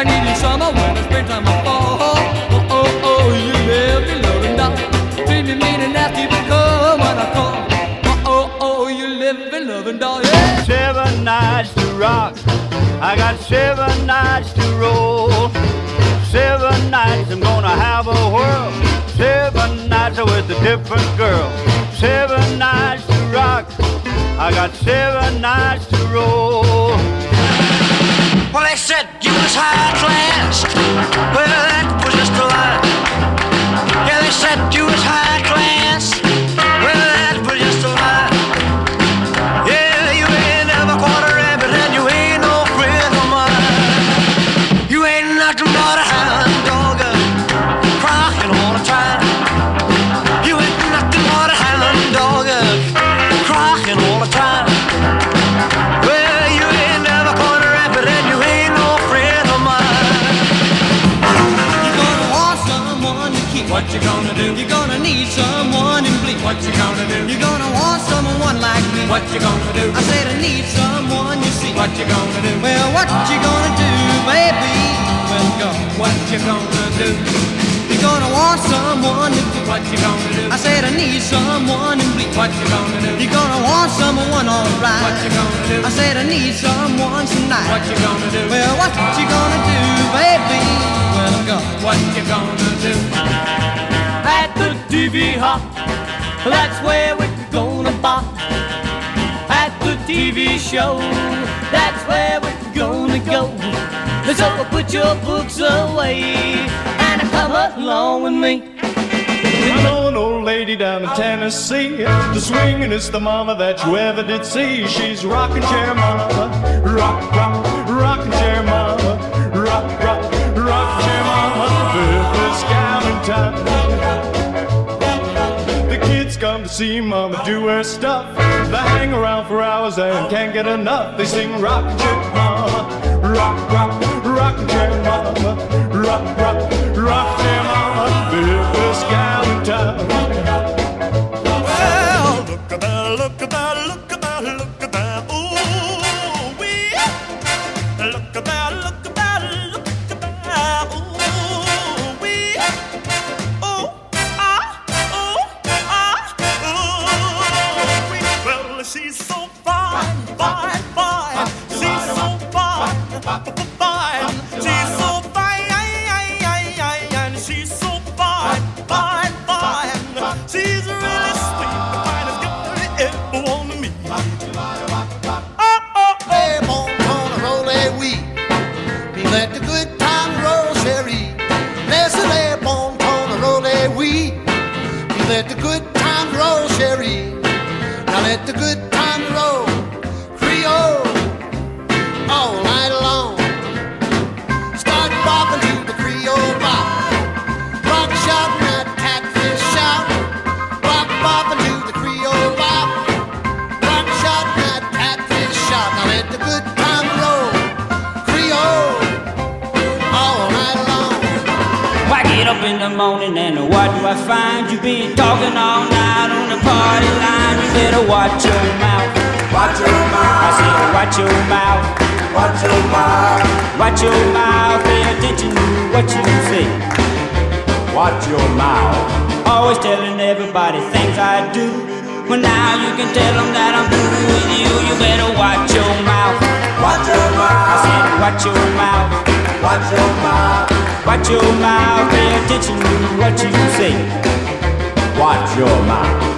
I need you summer, winter, springtime, or fall. Oh, oh, oh, you love me, loving down. Treat me mean and nasty, but come when I call. Oh, oh, oh, you live me, loving down, yeah. 7 nights to rock, I got 7 nights to roll. 7 nights I'm gonna have a whirl. 7 nights with a different girl. 7 nights to rock, I got 7 nights to roll. Well, they said you was high class. Well, that was just a lie. Yeah, they said you was high class. Well, that was just a lie. Yeah, you ain't never caught a rabbit and you ain't no friend of mine. You ain't nothing but a hound dog crying all the time. You ain't nothing but a hound dog crying all the time. What you gonna do? You're gonna need someone and bleed. What you gonna do? You're gonna want someone like me. What you gonna do? I said I need someone, you see. What you gonna do? Well, what you gonna do, baby? Well, go. What you gonna do? You're gonna want someone and bleed. What you gonna do? I said I need someone and bleed. What you gonna do? You're gonna want someone, alright. What you gonna do? I said I need someone tonight. What you gonna do? Well, what you gonna do, baby? Well, go. What you gonna do? At the TV hop, that's where we're gonna bop. At the TV show, that's where we're gonna go. So put your books away and come along with me. I know an old lady down in Tennessee, the swingin'est the mama that you ever did see. She's rockin' chair mama, rock, rock, rockin' chair mama, rock, rock, rockin' chair mama. This gal in town. Come to see mama do her stuff. They hang around for hours and can't get enough. They sing rockin' chair mama, rock, rock, rockin' chair mama, rock, rock, rockin' chair mama, biggest gal in town. Well, look at that, look at that, look at that, look at that, ooh wee. Look at that, look at that, look at that, ooh wee. She's so fine, fine, fine. She's so fine, fine. She's so fine, she's so fine, fine, fine. She's really sweet, the finest girl you ever want to meet. Oh, oh, oh. Hey, bon, bon, roll a weed. We let the good time roll, Sherry. Listen, hey, bon, bon, roll a weed. We let the good time roll, Sherry. Now let the good time roll, Creole, all night long. Start bopping to the Creole bop. Rock shout, nut catfish shout. Rock bopping to the Creole bop. Rock shout, nut catfish shout. Now let the good time roll, Creole, all night long. Why get up in the morning and what do I find? You've been talking all night on the party line. Better watch your mouth. Watch your mouth. I said, watch your mouth. Watch your mouth. Watch your mouth. Pay attention to what you say. Watch your mouth. Always telling everybody things I do. Well, now you can tell them that I'm through with you. You better watch your mouth. Watch your mouth. I said, watch your mouth. Watch your mouth. Watch your mouth. Pay attention to what you say. Watch your mouth.